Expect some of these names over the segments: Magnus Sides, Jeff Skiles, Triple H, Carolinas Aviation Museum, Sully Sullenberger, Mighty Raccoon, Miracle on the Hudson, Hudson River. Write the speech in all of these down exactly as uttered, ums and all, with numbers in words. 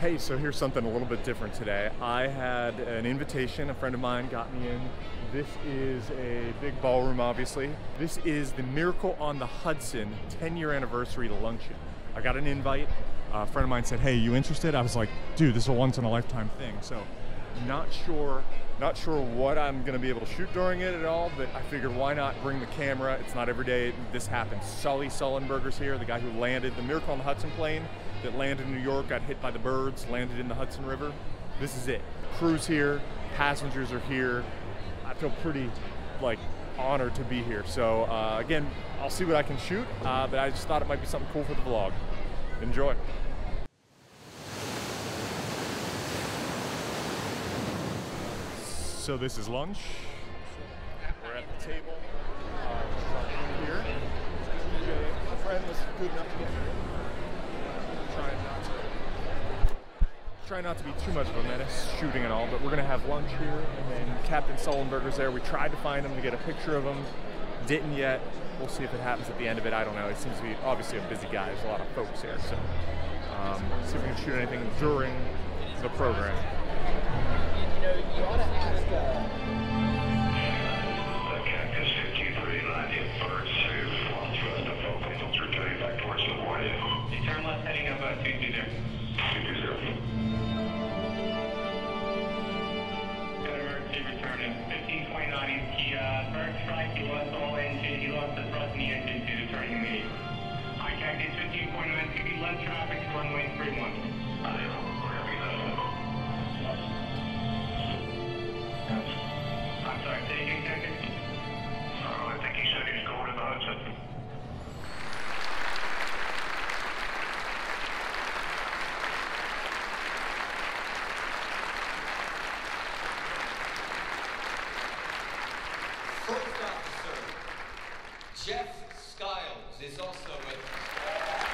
Hey, so here's something a little bit different today. I had an invitation, a friend of mine got me in. This is a big ballroom, obviously. This is the Miracle on the Hudson ten year anniversary luncheon. I got an invite. A friend of mine said, hey, you interested? I was like, dude, this is a once in a lifetime thing. So not sure, not sure what I'm gonna be able to shoot during it at all, but I figured why not bring the camera? It's not every day this happens. Sully Sullenberger's here, the guy who landed the Miracle on the Hudson plane that landed in New York, got hit by the birds, landed in the Hudson River. This is it. Crew's here, passengers are here. I feel pretty like honored to be here. So uh, again, I'll see what I can shoot, uh, but I just thought it might be something cool for the vlog. Enjoy. So this is lunch. We're at the table uh, here. My friend was good enough to get here. Try not to be too much of a menace, shooting and all, but we're gonna have lunch here, and then Captain Sullenberger's there. We tried to find him to get a picture of him, didn't yet. We'll see if it happens at the end of it. I don't know. He seems to be obviously a busy guy. There's a lot of folks here, so um, see if we can shoot anything during the program. You know, you ought to ask. Cactus fifteen thirty-nine in birds to launch thrust of all vehicles returning back towards the warhead. You turn left heading up about two two there. First officer, Jeff Skiles, is also with us.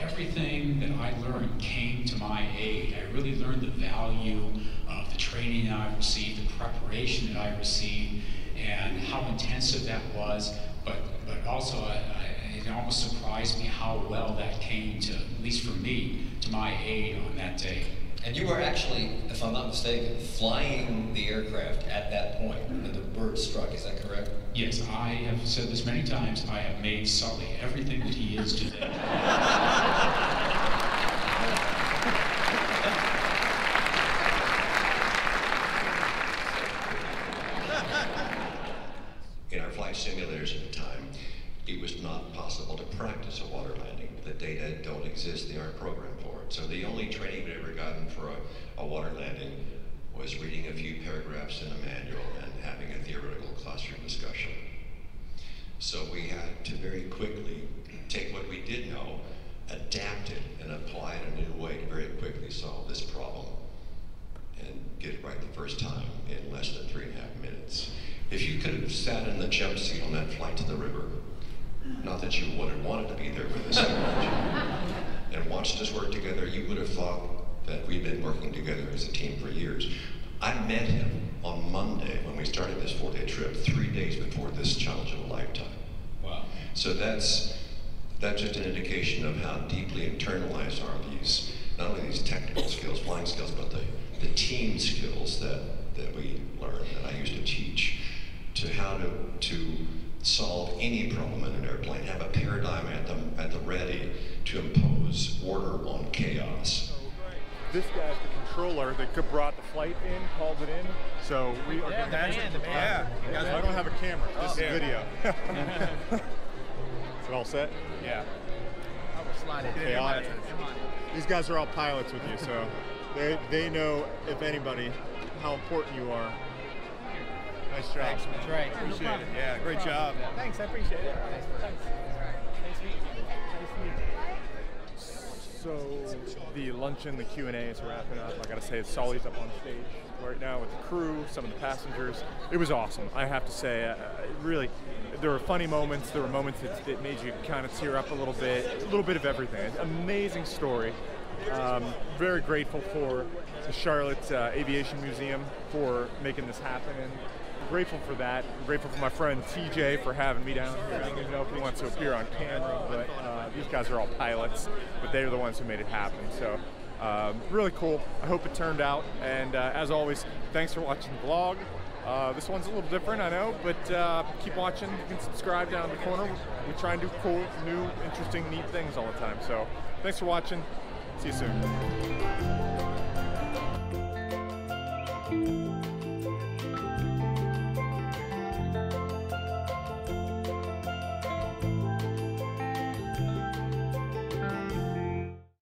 Everything that I learned came to my aid. I really learned the value of the training that I received, the preparation that I received, and how intensive that was, but, but also I, I it almost surprised me how well that came to, at least for me, to my aid on that day. And you were actually, if I'm not mistaken, flying the aircraft at that point when the bird struck, is that correct? Yes, I have said this many times, I have made Sully everything that he is today. In our flight simulators at the time, it was not possible to practice a water landing. The data don't exist, they aren't programmed for it. So the only training we'd ever gotten for a, a water landing was reading a few paragraphs in a manual and having a theoretical classroom discussion. So we had to very quickly take what we did know, adapt it, and apply it in a new way to very quickly solve this problem and get it right the first time in less than three and a half minutes. If you could have sat in the jump seat on that flight to the river, not that you would have wanted to be there for this technology, and watched us work together, you would have thought that we've been working together as a team for years. I met him on Monday when we started this four day trip, three days before this challenge of a lifetime. Wow. So that's, that's just an indication of how deeply internalized are these, not only these technical skills, flying skills, but the, the team skills that, that we learned, that I used to teach, to how to, to solve any problem in an airplane, have a paradigm at the, at the ready to impose order on chaos. This guy's the controller that brought the flight in, called it in, so we are yeah, the man, the man. Yeah, you guys, I don't have a camera, this oh, is yeah. video. Is it all set? Yeah. I will slide it. Chaotic. These guys are all pilots with you, so they, they know, if anybody, how important you are. Nice job. Thanks, man. That's right. Appreciate no it. Yeah, no great problem. job. Thanks, I appreciate it. Thanks. Thanks. Nice to meet you. Nice to meet you. So the luncheon, the Q and A is wrapping up. I gotta say, Sully's up on stage right now with the crew, some of the passengers. It was awesome. I have to say, uh, really, there were funny moments. There were moments that, that made you kind of tear up a little bit. A little bit of everything. Amazing story. Um, very grateful for the Charlotte uh, Aviation Museum for making this happen. And grateful for that. I'm grateful for my friend T J for having me down here. I don't even know if he wants to appear on camera, but uh, these guys are all pilots, but they are the ones who made it happen. So um, really cool. I hope it turned out. And uh, as always, thanks for watching the vlog. Uh, this one's a little different, I know, but uh, keep watching. You can subscribe down in the corner. We try and do cool, new, interesting, neat things all the time. So thanks for watching. See you soon.